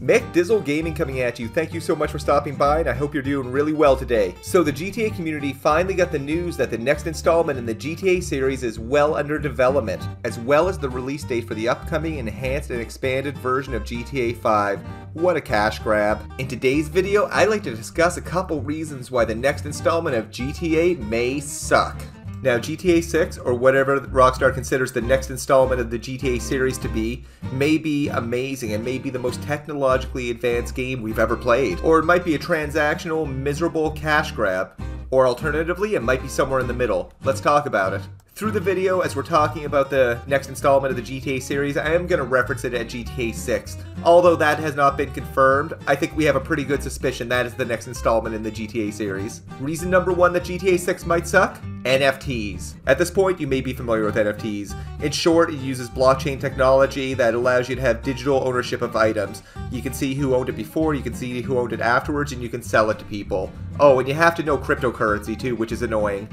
Mick Dizzle Gaming coming at you. Thank you so much for stopping by, and I hope you're doing really well today. So the GTA community finally got the news that the next installment in the GTA series is well under development, as well as the release date for the upcoming enhanced and expanded version of GTA 5. What a cash grab. In today's video, I'd like to discuss a couple reasons why the next installment of GTA may suck. Now, GTA 6, or whatever Rockstar considers the next installment of the GTA series to be, may be amazing and may be the most technologically advanced game we've ever played. Or it might be a transactional, miserable cash grab. Or alternatively, it might be somewhere in the middle. Let's talk about it. Through the video, as we're talking about the next installment of the GTA series, I am going to reference it at GTA 6. Although that has not been confirmed, I think we have a pretty good suspicion that is the next installment in the GTA series. Reason number one that GTA 6 might suck? NFTs. At this point, you may be familiar with NFTs. In short, it uses blockchain technology that allows you to have digital ownership of items. You can see who owned it before, you can see who owned it afterwards, and you can sell it to people. Oh, and you have to know cryptocurrency too, which is annoying.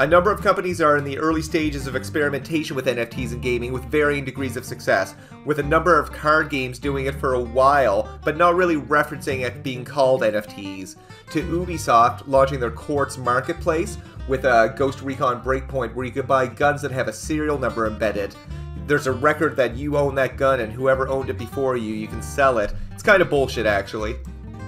A number of companies are in the early stages of experimentation with NFTs in gaming with varying degrees of success, with a number of card games doing it for a while, but not really referencing it being called NFTs, to Ubisoft launching their Quartz Marketplace with a Ghost Recon Breakpoint where you could buy guns that have a serial number embedded. There's a record that you own that gun and whoever owned it before you, you can sell it. It's kind of bullshit actually.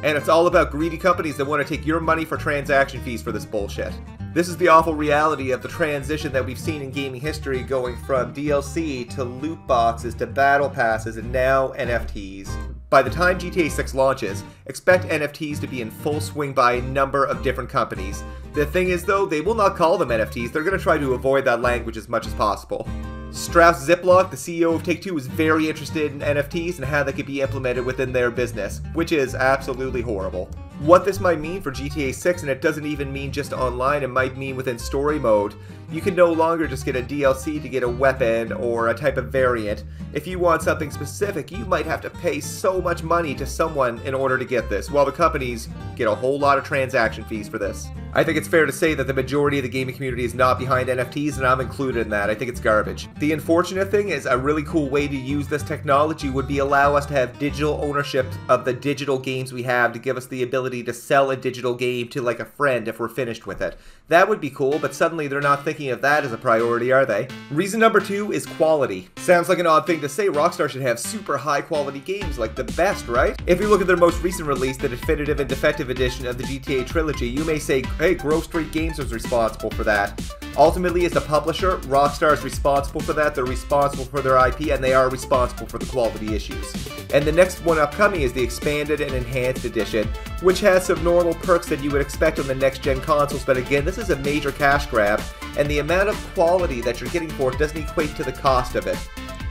And it's all about greedy companies that want to take your money for transaction fees for this bullshit. This is the awful reality of the transition that we've seen in gaming history, going from DLC to loot boxes to battle passes and now NFTs. By the time GTA 6 launches, expect NFTs to be in full swing by a number of different companies. The thing is though, they will not call them NFTs, they're going to try to avoid that language as much as possible. Strauss Zelnick, the CEO of Take-Two, was very interested in NFTs and how they could be implemented within their business, which is absolutely horrible. What this might mean for GTA 6, and it doesn't even mean just online, it might mean within story mode, you can no longer just get a DLC to get a weapon or a type of variant. If you want something specific, you might have to pay so much money to someone in order to get this, while the companies get a whole lot of transaction fees for this. I think it's fair to say that the majority of the gaming community is not behind NFTs, and I'm included in that. I think it's garbage. The unfortunate thing is a really cool way to use this technology would be allow us to have digital ownership of the digital games we have, to give us the ability to sell a digital game to like a friend if we're finished with it. That would be cool, but suddenly they're not thinking of that as a priority, are they? Reason number two is quality. Sounds like an odd thing to say. Rockstar should have super high quality games, like the best, right? If you look at their most recent release, the definitive and defective edition of the GTA trilogy, you may say, hey, Grove Street Games was responsible for that. Ultimately, as a publisher, Rockstar is responsible for that, they're responsible for their IP, and they are responsible for the quality issues. And the next one upcoming is the expanded and enhanced edition, which has some normal perks that you would expect on the next-gen consoles, but again, this is a major cash grab, and the amount of quality that you're getting for it doesn't equate to the cost of it.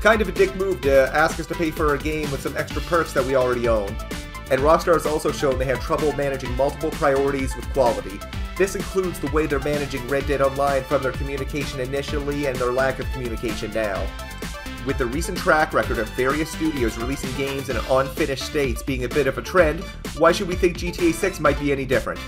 Kind of a dick move to ask us to pay for a game with some extra perks that we already own. And Rockstar has also shown they have trouble managing multiple priorities with quality. This includes the way they're managing Red Dead Online from their communication initially and their lack of communication now. With the recent track record of various studios releasing games in unfinished states being a bit of a trend, why should we think GTA 6 might be any different?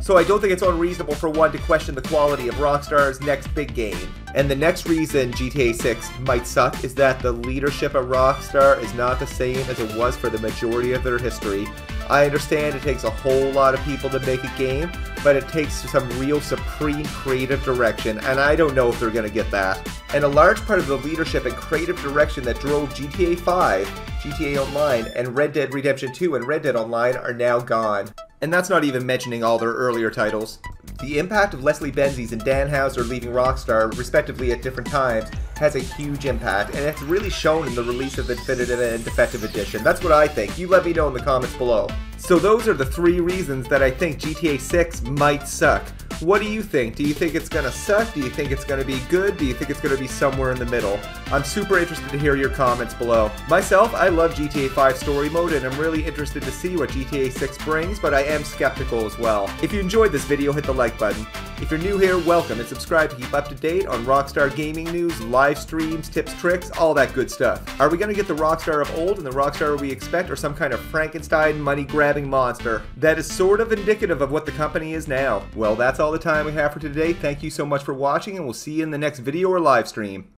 So I don't think it's unreasonable for one to question the quality of Rockstar's next big game. And the next reason GTA 6 might suck is that the leadership at Rockstar is not the same as it was for the majority of their history. I understand it takes a whole lot of people to make a game, but it takes some real supreme creative direction, and I don't know if they're going to get that. And a large part of the leadership and creative direction that drove GTA 5, GTA Online, and Red Dead Redemption 2 and Red Dead Online are now gone. And that's not even mentioning all their earlier titles. The impact of Leslie Benzies and Dan Houser leaving Rockstar, respectively at different times, has a huge impact, and it's really shown in the release of the Definitive and Defective Edition. That's what I think. You let me know in the comments below. So those are the three reasons that I think GTA 6 might suck. What do you think? Do you think it's gonna suck? Do you think it's gonna be good? Do you think it's gonna be somewhere in the middle? I'm super interested to hear your comments below. Myself, I love GTA 5 story mode, and I'm really interested to see what GTA 6 brings, but I am skeptical as well. If you enjoyed this video, hit the like button. If you're new here, welcome, and subscribe to keep up to date on Rockstar gaming news, live streams, tips, tricks, all that good stuff. Are we gonna get the Rockstar of old and the Rockstar we expect, or some kind of Frankenstein money-grabbing monster that is sort of indicative of what the company is now? Well, that's all the time we have for today. Thank you so much for watching, and we'll see you in the next video or live stream.